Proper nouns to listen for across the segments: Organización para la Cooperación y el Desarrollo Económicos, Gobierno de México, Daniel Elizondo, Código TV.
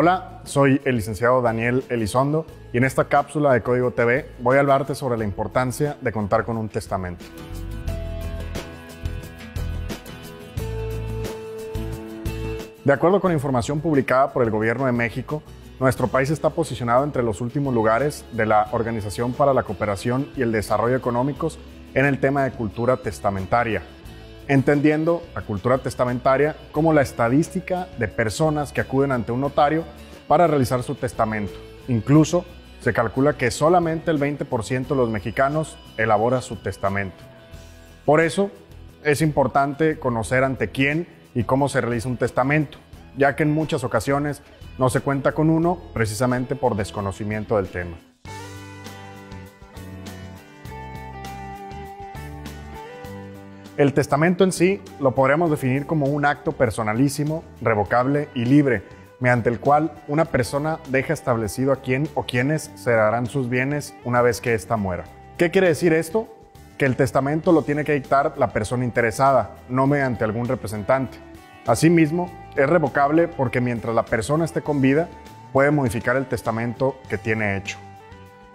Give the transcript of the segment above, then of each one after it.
Hola, soy el licenciado Daniel Elizondo y en esta cápsula de Código TV voy a hablarte sobre la importancia de contar con un testamento. De acuerdo con información publicada por el Gobierno de México, nuestro país está posicionado entre los últimos lugares de la Organización para la Cooperación y el Desarrollo Económicos en el tema de cultura testamentaria, entendiendo la cultura testamentaria como la estadística de personas que acuden ante un notario para realizar su testamento. Incluso se calcula que solamente el 20% de los mexicanos elabora su testamento. Por eso es importante conocer ante quién y cómo se realiza un testamento, ya que en muchas ocasiones no se cuenta con uno precisamente por desconocimiento del tema. El testamento en sí lo podríamos definir como un acto personalísimo, revocable y libre, mediante el cual una persona deja establecido a quién o quiénes se darán sus bienes una vez que ésta muera. ¿Qué quiere decir esto? Que el testamento lo tiene que dictar la persona interesada, no mediante algún representante. Asimismo, es revocable porque mientras la persona esté con vida, puede modificar el testamento que tiene hecho.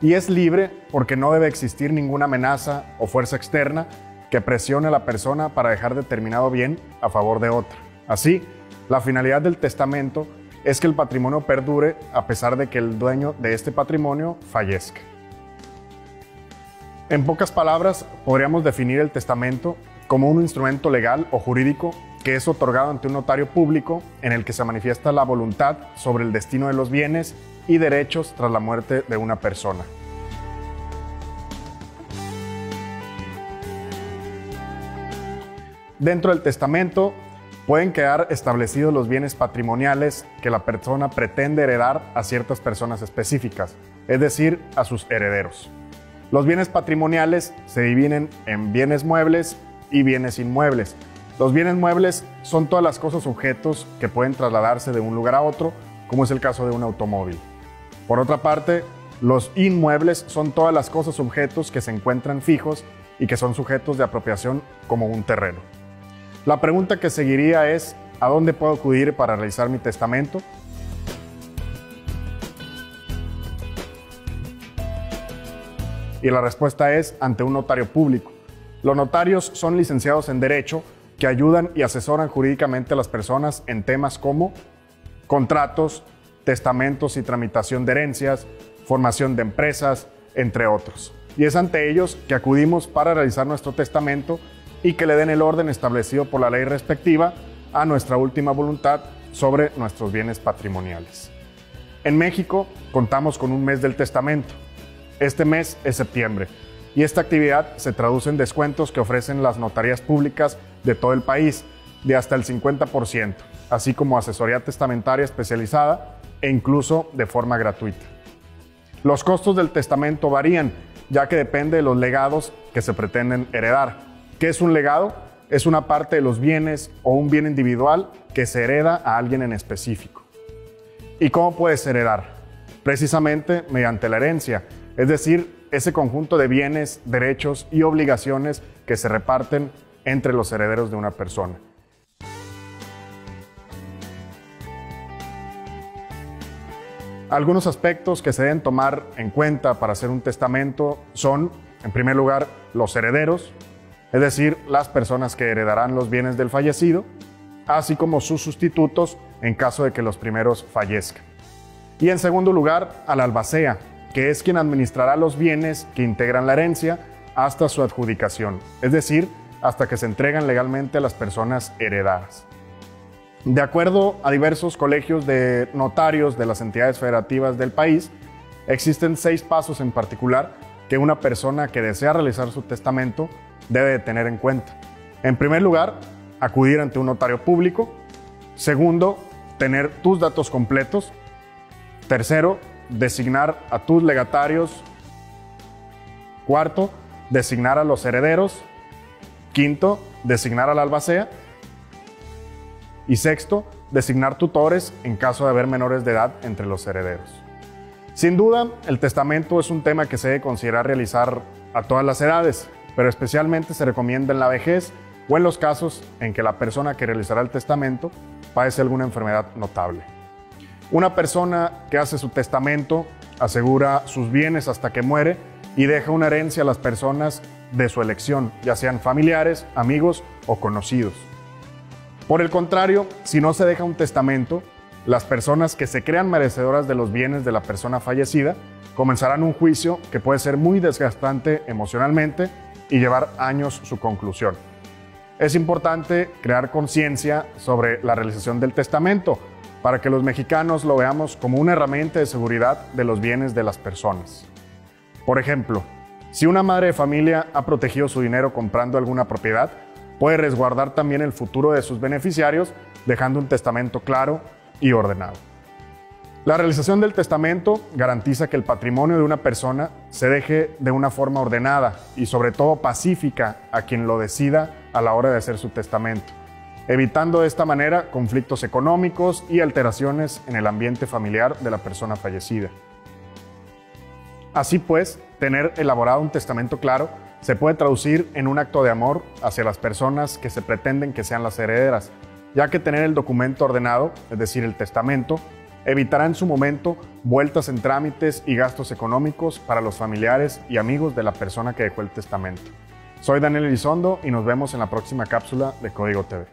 Y es libre porque no debe existir ninguna amenaza o fuerza externa que presione a la persona para dejar determinado bien a favor de otra. Así, la finalidad del testamento es que el patrimonio perdure a pesar de que el dueño de este patrimonio fallezca. En pocas palabras, podríamos definir el testamento como un instrumento legal o jurídico que es otorgado ante un notario público en el que se manifiesta la voluntad sobre el destino de los bienes y derechos tras la muerte de una persona. Dentro del testamento pueden quedar establecidos los bienes patrimoniales que la persona pretende heredar a ciertas personas específicas, es decir, a sus herederos. Los bienes patrimoniales se dividen en bienes muebles y bienes inmuebles. Los bienes muebles son todas las cosas o objetos que pueden trasladarse de un lugar a otro, como es el caso de un automóvil. Por otra parte, los inmuebles son todas las cosas o objetos que se encuentran fijos y que son sujetos de apropiación como un terreno. La pregunta que seguiría es, ¿a dónde puedo acudir para realizar mi testamento? Y la respuesta es ante un notario público. Los notarios son licenciados en Derecho que ayudan y asesoran jurídicamente a las personas en temas como contratos, testamentos y tramitación de herencias, formación de empresas, entre otros. Y es ante ellos que acudimos para realizar nuestro testamento y que le den el orden establecido por la ley respectiva a nuestra última voluntad sobre nuestros bienes patrimoniales. En México contamos con un mes del testamento. Este mes es septiembre y esta actividad se traduce en descuentos que ofrecen las notarías públicas de todo el país de hasta el 50%, así como asesoría testamentaria especializada e incluso de forma gratuita. Los costos del testamento varían, ya que depende de los legados que se pretenden heredar. ¿Qué es un legado? Es una parte de los bienes o un bien individual que se hereda a alguien en específico. ¿Y cómo puedes heredar? Precisamente mediante la herencia, es decir, ese conjunto de bienes, derechos y obligaciones que se reparten entre los herederos de una persona. Algunos aspectos que se deben tomar en cuenta para hacer un testamento son, en primer lugar, los herederos, es decir, las personas que heredarán los bienes del fallecido, así como sus sustitutos en caso de que los primeros fallezcan. Y en segundo lugar, al albacea, que es quien administrará los bienes que integran la herencia hasta su adjudicación, es decir, hasta que se entregan legalmente a las personas heredadas. De acuerdo a diversos colegios de notarios de las entidades federativas del país, existen 6 pasos en particular que una persona que desea realizar su testamento debe de tener en cuenta. En primer lugar, acudir ante un notario público. Segundo, tener tus datos completos. Tercero, designar a tus legatarios. Cuarto, designar a los herederos. Quinto, designar al albacea. Y sexto, designar tutores en caso de haber menores de edad entre los herederos. Sin duda, el testamento es un tema que se debe considerar realizar a todas las edades, pero especialmente se recomienda en la vejez o en los casos en que la persona que realizará el testamento padece alguna enfermedad notable. Una persona que hace su testamento asegura sus bienes hasta que muere y deja una herencia a las personas de su elección, ya sean familiares, amigos o conocidos. Por el contrario, si no se deja un testamento, las personas que se crean merecedoras de los bienes de la persona fallecida comenzarán un juicio que puede ser muy desgastante emocionalmente y llevar años su conclusión. Es importante crear conciencia sobre la realización del testamento para que los mexicanos lo veamos como una herramienta de seguridad de los bienes de las personas. Por ejemplo, si una madre de familia ha protegido su dinero comprando alguna propiedad, puede resguardar también el futuro de sus beneficiarios, dejando un testamento claro y ordenado. La realización del testamento garantiza que el patrimonio de una persona se deje de una forma ordenada y sobre todo pacífica a quien lo decida a la hora de hacer su testamento, evitando de esta manera conflictos económicos y alteraciones en el ambiente familiar de la persona fallecida. Así pues, tener elaborado un testamento claro se puede traducir en un acto de amor hacia las personas que se pretenden que sean las herederas, ya que tener el documento ordenado, es decir, el testamento, evitará en su momento vueltas en trámites y gastos económicos para los familiares y amigos de la persona que dejó el testamento. Soy Daniel Elizondo y nos vemos en la próxima cápsula de Código TV.